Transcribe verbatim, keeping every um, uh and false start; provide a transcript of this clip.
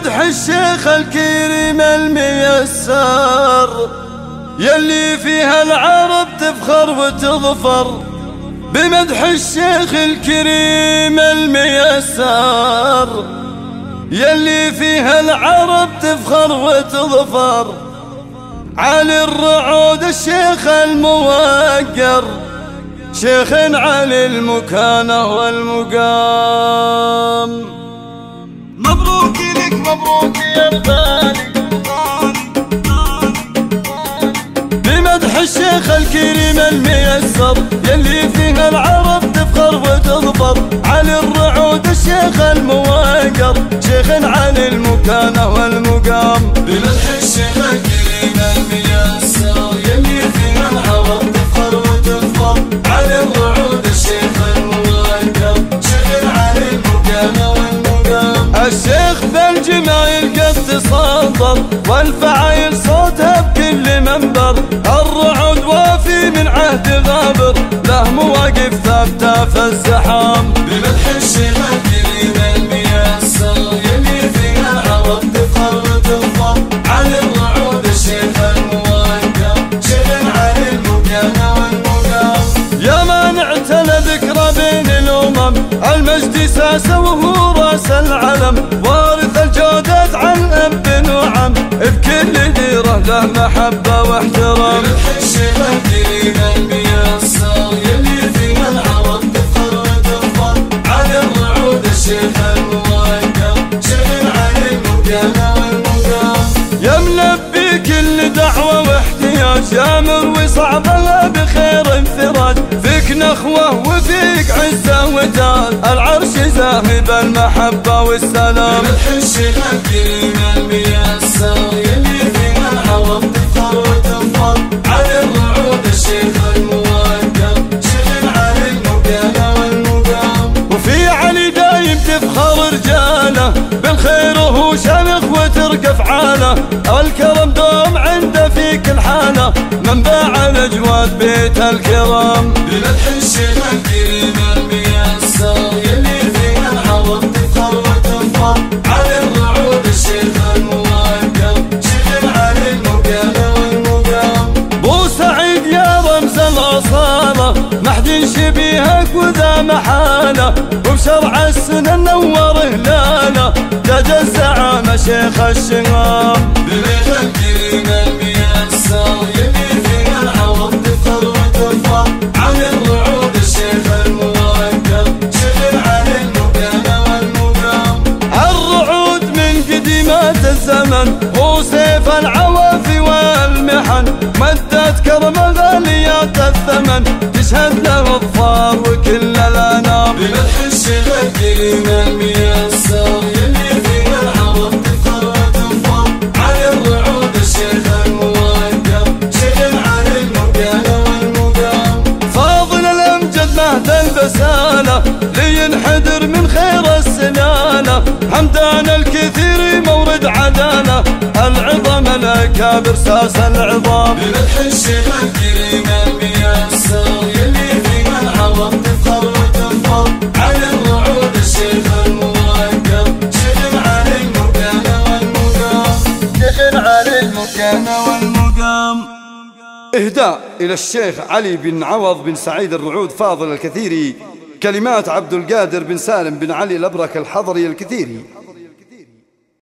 مدح الشيخ الكريم الميسر يلي فيها العرب تفخر وتظفر، بمدح الشيخ الكريم الميسر يلي فيها العرب تفخر وتظفر. علي الرعود الشيخ الموقر، شيخ علي المكانة والمقام. مبروك لك مبروك يا الغالي، بمدح الشيخ الكريم الميسر يلي فيها العرب تفخر وتظفر. علي الرعود الشيخ الموقر، شيخ علي المكانة والمقام. بمدح الشيخ الكريم الميسر يلي فيها العرب تفخر وتظفر. علي الرعود الشيخ الموقر، شيخ علي المكانة والمقام. الشيخ ذا الجمايل قد تصدر والفعايل صوتها بكل منبر. الرعود وافي من عهد غابر، له مواقف ثابته في الزحام. بمدح الشيخ الكريم الميسر يلي فيها العرب تفخر وتظفر. علي الرعود الشيخ الموقر، شيخ علي المكانه والمقام. يا مانعت لذكرى بين الامم، المجد ساسه وهو راس العلم. وارث الجودات عن اب وعم، بكل هيره له محبه واحترام. الشيخ الكريم الميسر يلي فيها العرب تفخر وتظفر. علي الرعود الشيخ الموقر، شيخ علي المكانه والمقام. يا ملبي كل دعوه واحتياج، يا مروي صعبها بخير انفراد. فيك نخوه وفيك عزه وجال، العرش ذاهب المحبه والسلام. الشيخ الكريم الميسر يلي فيها العرب تفخر وتظفر. علي الرعود الشيخ الموقر، شيخ علي المكانه والمقام. وفي علي دايم تفخر رجاله، بالخير وهو شامخ وترقف عاله. الكرم دوم عنده في كل حاله، منبع الاجواد بيت الكرام. بمدح الشيخ الكريم الميسر يلي فيها العرب تفخر وتظفر. علي الرعود الشيخ الموقر، شيخ علي المكانه والمقام. بو سعيد يا رمز الاصاله، محدي شبيهك وذا محاله. وبشرع السنن نور هلاله، تاج الزعامه شيخ الشمام. بمدح الكريم الميسر يلي فيها العرب تفخر وتظفر. علي الرعود الشيخ الموقر، شيخ علي المكانه والمقام. الرعود من قديمات الزمن، هو سيف العوافي والمحن. مدت كرمه غاليات الثمن، تشهد له الظفار وكل الانام. بمدح الشيخ الكريم الميسر يلي فيها العرب تفخر وتظفر. علي الرعود الشيخ الموقر، شيخ علي المكانه والمقام. فاضل الامجد مهد البساله، لينحدر من خير السلاله. حمدان الكثيري مورد عداله، العظم الاكابر ساس العظام. بمدح الشيخ الكريم الميسر يلي فيها العرب تفخر وتظفر. علي الرعود الشيخ الموقر، شيخ علي المكانه والمقام. شيخ علي المكانه والمقام. اهداء الى الشيخ علي بن عوض بن سعيد الرعود فاضل الكثيري، كلمات عبد القادر بن سالم بن علي الأبرك الحضري الكثيري.